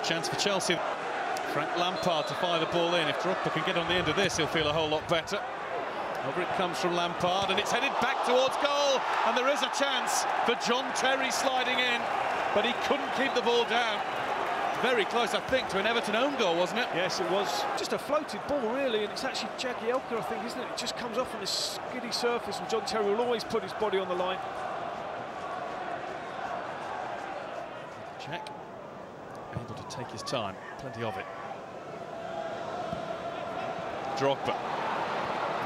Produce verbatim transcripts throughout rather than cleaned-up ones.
a chance for Chelsea. Frank Lampard to fire the ball in. If Drogba can get on the end of this, he'll feel a whole lot better. Over it comes from Lampard, and it's headed back towards goal, and there is a chance for John Terry sliding in, but he couldn't keep the ball down. Very close, I think, to an Everton own goal, wasn't it? Yes, it was. Just a floated ball, really, and it's actually Jagielka, I think, isn't it? It just comes off on this skiddy surface, and John Terry will always put his body on the line. Check. Able to take his time, plenty of it. Drogba.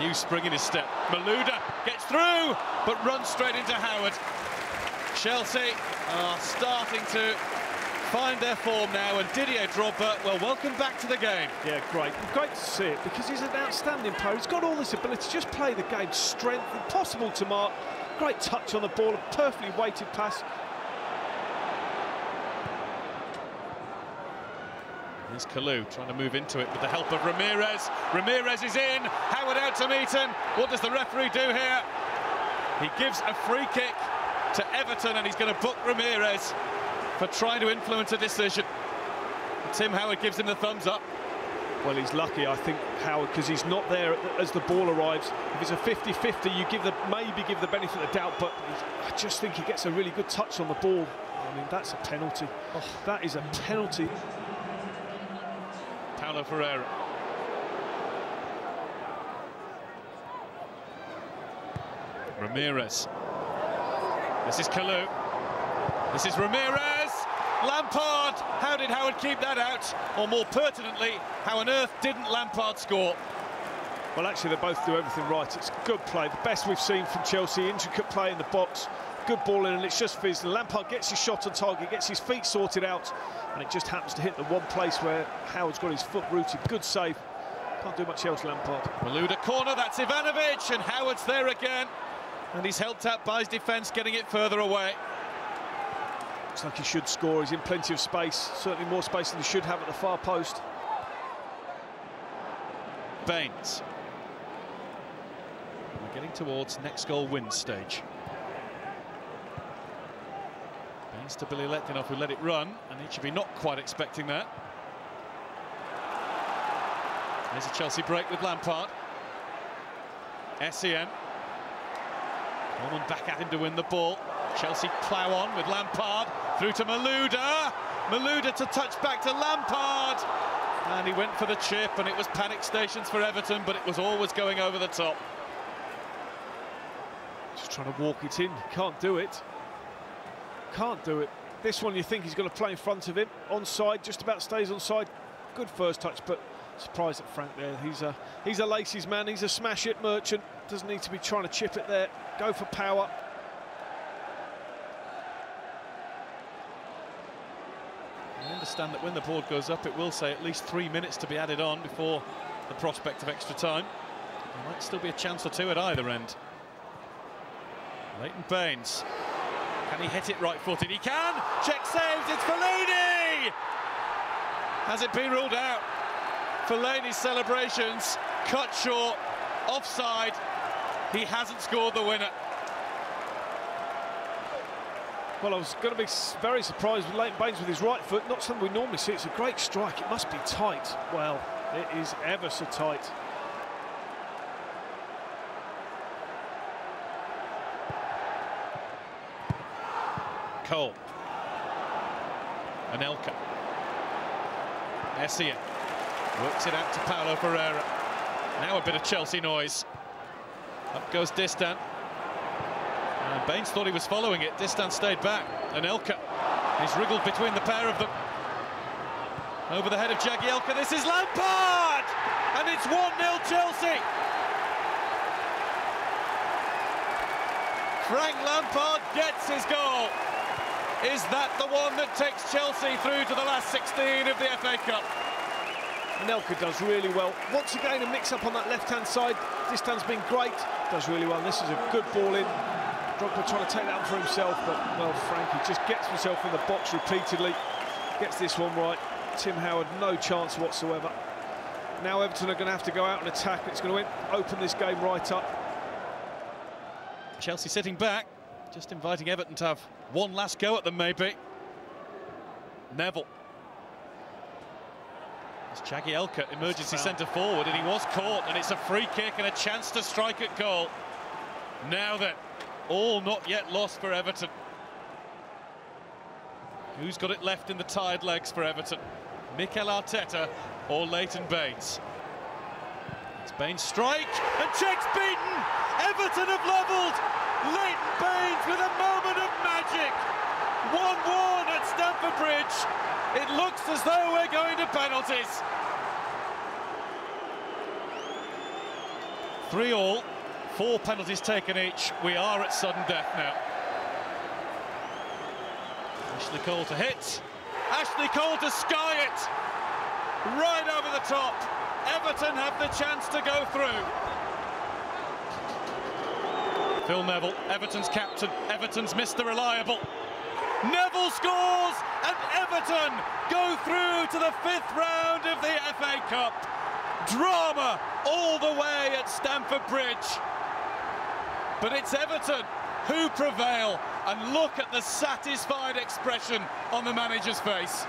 New spring in his step. Malouda gets through, but runs straight into Howard. Chelsea are starting to find their form now, and Didier Drogba, well, welcome back to the game. Yeah, great. Great to see it, because he's an outstanding player. He's got all this ability to just play the game, strength, impossible to mark. Great touch on the ball, a perfectly weighted pass. Here's Kalou trying to move into it with the help of Ramirez. Ramirez is in, Howard out to meet him. What does the referee do here? He gives a free kick to Everton, and he's going to book Ramirez for trying to influence a decision. Tim Howard gives him the thumbs up. Well, he's lucky, I think, Howard, because he's not there as the ball arrives. If it's a fifty fifty, you give the maybe give the benefit of the doubt, but I just think he gets a really good touch on the ball. I mean, that's a penalty. Oh, that is a penalty. Paolo Ferreira. Ramirez. This is Kalou. This is Ramirez. Lampard. How did Howard keep that out? Or more pertinently, how on earth didn't Lampard score? Well, actually, they both do everything right. It's good play, the best we've seen from Chelsea. Intricate play in the box. Good ball in, and it's just fizzed. Lampard gets his shot on target, gets his feet sorted out, and it just happens to hit the one place where Howard's got his foot rooted. Good save. Can't do much else, Lampard. Malouda corner, that's Ivanovic, and Howard's there again. And he's helped out by his defence, getting it further away. Looks like he should score. He's in plenty of space, certainly more space than he should have at the far post. Baines. We're getting towards next goal win stage. To Billy Letdinoff, who let it run, and he should be not quite expecting that. There's a Chelsea break with Lampard. Essien. Norman back at him to win the ball. Chelsea plough on with Lampard, through to Malouda. Malouda to touch back to Lampard. And he went for the chip, and it was panic stations for Everton, but it was always going over the top. Just trying to walk it in, can't do it. Can't do it. This one you think he's going to play in front of him. Onside, just about stays onside. Good first touch, but surprised at Frank there. He's a he's a laces man, he's a smash-it merchant. Doesn't need to be trying to chip it there. Go for power. I understand that when the board goes up, it will say at least three minutes to be added on before the prospect of extra time. There might still be a chance or two at either end. Leighton Baines. Can he hit it right-footed? He can! Check saves, it's Fellaini! Has it been ruled out? Fellaini's celebrations cut short, offside. He hasn't scored the winner. Well, I was going to be very surprised with Leighton Baines with his right foot. Not something we normally see. It's a great strike. It must be tight. Well, it is ever so tight. Cole. Anelka. Essien works it out to Paolo Ferreira. Now a bit of Chelsea noise. Up goes Distin. And Baines thought he was following it. Distin stayed back. Anelka. He's wriggled between the pair of them. Over the head of Jagielka. This is Lampard! And it's one nil Chelsea! Frank Lampard gets his goal. Is that the one that takes Chelsea through to the last sixteen of the F A Cup? Anelka does really well. Once again, a mix-up on that left-hand side. Distin's been great. Does really well. This is a good ball in. Drogba trying to take that up for himself, but, well, Frankie just gets himself in the box repeatedly. Gets this one right. Tim Howard, no chance whatsoever. Now Everton are going to have to go out and attack. It's going to open this game right up. Chelsea sitting back. Just inviting Everton to have one last go at them, maybe. Neville. It's Jagielka, emergency centre forward, and he was caught, and it's a free kick and a chance to strike at goal. Now then, all not yet lost for Everton. Who's got it left in the tired legs for Everton? Mikel Arteta or Leighton Baines? It's Baines' strike, and Czech's beaten! Everton have levelled! Leighton Baines with a moment of magic! one one at Stamford Bridge. It looks as though we're going to penalties. Three all, four penalties taken each. We are at sudden death now. Ashley Cole to hit. Ashley Cole to sky it. Right over the top. Everton have the chance to go through. Phil Neville, Everton's captain. Everton's Mister Reliable. Neville scores, and Everton go through to the fifth round of the F A Cup. Drama all the way at Stamford Bridge. But it's Everton who prevail, and look at the satisfied expression on the manager's face.